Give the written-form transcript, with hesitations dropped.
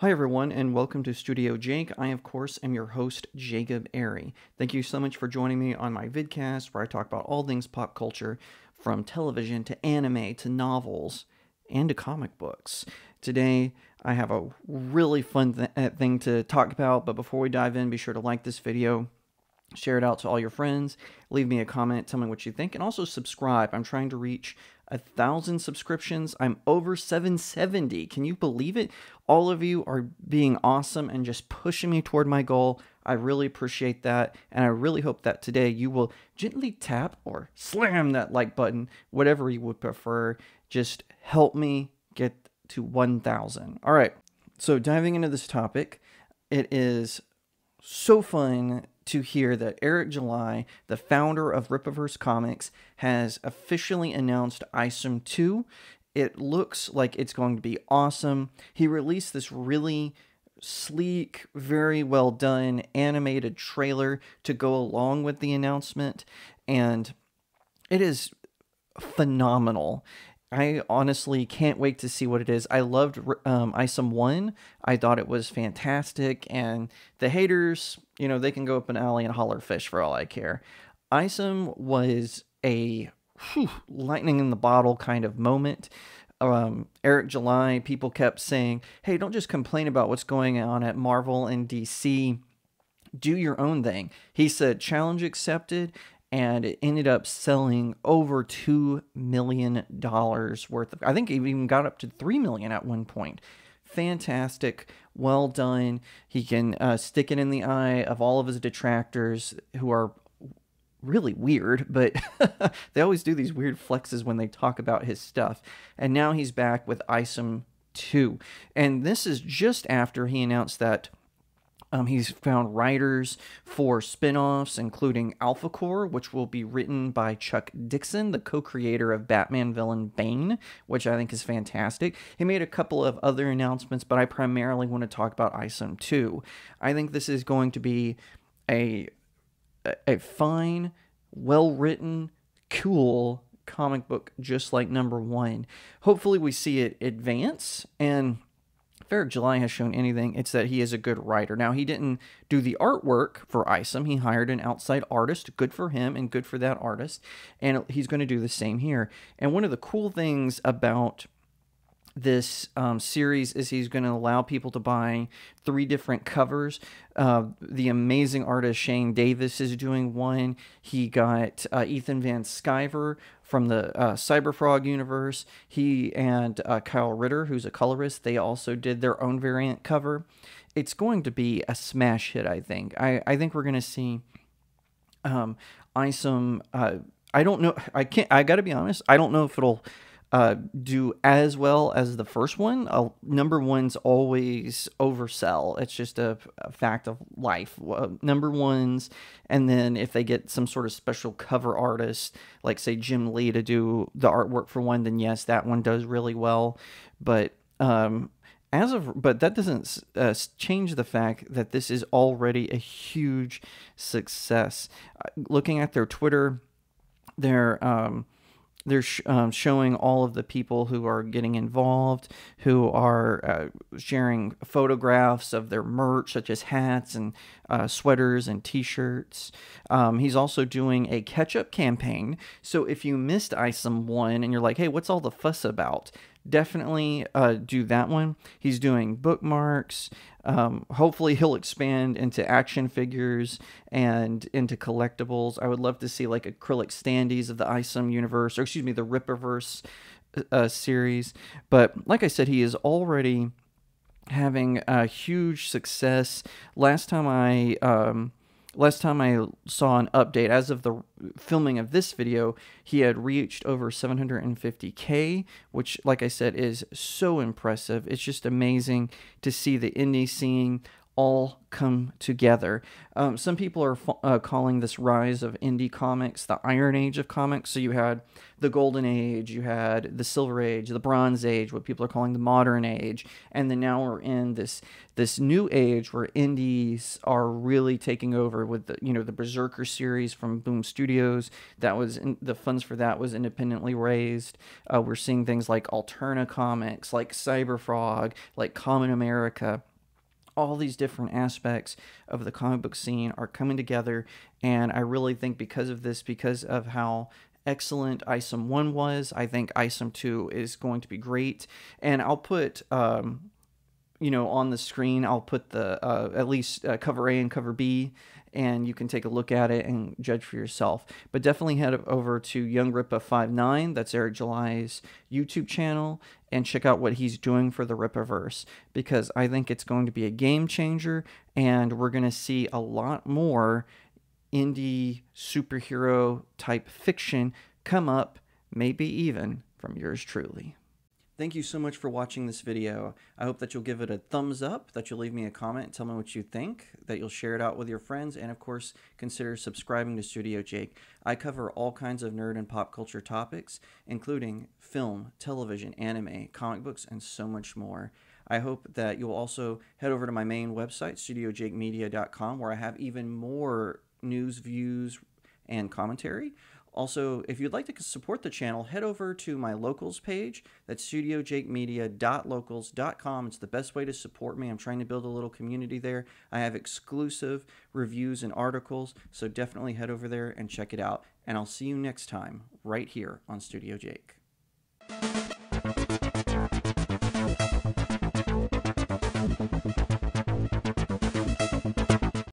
Hi everyone, and welcome to Studio Jake. I, of course, am your host, Jacob Airey. Thank you so much for joining me on my vidcast, where I talk about all things pop culture, from television to anime to novels and to comic books. Today, I have a really fun thing to talk about, but before we dive in, be sure to like this video, share it out to all your friends, leave me a comment, tell me what you think, and also subscribe. I'm trying to reach 1,000 subscriptions. I'm over 770. Can you believe it? All of you are being awesome and just pushing me toward my goal. I really appreciate that, and I really hope that today you will gently tap or slam that like button, whatever you would prefer. Just help me get to 1,000. All right, so diving into this topic, it is so fun to hear that Eric July, the founder of Rippaverse Comics, has officially announced ISOM 2. It looks like it's going to be awesome. He released this really sleek, very well done animated trailer to go along with the announcement, and it is phenomenal. I honestly can't wait to see what it is. I loved ISOM 1. I thought it was fantastic, and the haters, you know, they can go up an alley and holler fish for all I care. ISOM was a lightning in the bottle kind of moment. Eric July, people kept saying, hey, don't just complain about what's going on at Marvel and DC. Do your own thing. He said, challenge accepted. And it ended up selling over $2 million worth of, I think it even got up to $3 million at one point. Fantastic. Well done. He can stick it in the eye of all of his detractors, who are really weird, but they always do these weird flexes when they talk about his stuff. And now he's back with ISOM 2. And this is just after he announced that he's found writers for spinoffs, including AlphaCore, which will be written by Chuck Dixon, the co-creator of Batman villain Bane, which I think is fantastic. He made a couple of other announcements, but I primarily want to talk about ISOM 2. I think this is going to be a fine, well-written, cool comic book, just like number one. Hopefully we see it advance, and if Eric July has shown anything, it's that he is a good writer. Now, he didn't do the artwork for ISOM. He hired an outside artist. Good for him and good for that artist. And he's going to do the same here. And one of the cool things about this series is he's going to allow people to buy 3 different covers. The amazing artist Shane Davis is doing one. He got Ethan Van Sciver from the Cyberfrog universe. He and Kyle Ritter, who's a colorist, they also did their own variant cover. It's going to be a smash hit, I think. I think we're going to see ISOM. I don't know. I got to be honest. I don't know if it'll do as well as the first one. Number ones always oversell. It's just a fact of life. Number ones, and then if they get some sort of special cover artist, like say Jim Lee, to do the artwork for one, then yes, that one does really well. But but that doesn't change the fact that this is already a huge success. Looking at their Twitter, they're showing all of the people who are getting involved, who are sharing photographs of their merch, such as hats and sweaters and t-shirts. He's also doing a catch-up campaign. So if you missed ISOM 1 and you're like, hey, what's all the fuss about? Definitely do that one. He's doing bookmarks. Hopefully he'll expand into action figures and into collectibles. I would love to see like acrylic standees of the ISOM universe, or excuse me, the Rippaverse series. But like I said, he is already having a huge success. Last time I saw an update, as of the filming of this video, he had reached over 750K, which, like I said, is so impressive. It's just amazing to see the indie scene all come together. Some people are calling this rise of indie comics the Iron Age of comics. So you had the Golden Age, you had the Silver Age, the Bronze Age, what people are calling the Modern Age, and then now we're in this new age where indies are really taking over with the, you know, the Berserker series from Boom Studios. That was the funds for that was independently raised. We're seeing things like Alterna Comics, like Cyberfrog, like Common America. all these different aspects of the comic book scene are coming together, and I really think because of this, because of how excellent ISOM 1 was, I think ISOM 2 is going to be great. And I'll put, you know, on the screen, I'll put the, at least cover A and cover B, and you can take a look at it and judge for yourself. But definitely head over to YoungRipa59, that's Eric July's YouTube channel, and check out what he's doing for the Rippaverse, because I think it's going to be a game changer, and we're going to see a lot more indie superhero type fiction come up, maybe even from yours truly. Thank you so much for watching this video. I hope that you'll give it a thumbs up, that you'll leave me a comment and tell me what you think, that you'll share it out with your friends, and of course, consider subscribing to Studio Jake. I cover all kinds of nerd and pop culture topics, including film, television, anime, comic books, and so much more. I hope that you'll also head over to my main website, studiojakemedia.com, where I have even more news, views, and commentary. Also, if you'd like to support the channel, head over to my Locals page. That's studiojakemedia.locals.com. It's the best way to support me. I'm trying to build a little community there. I have exclusive reviews and articles, so definitely head over there and check it out. And I'll see you next time right here on Studio Jake.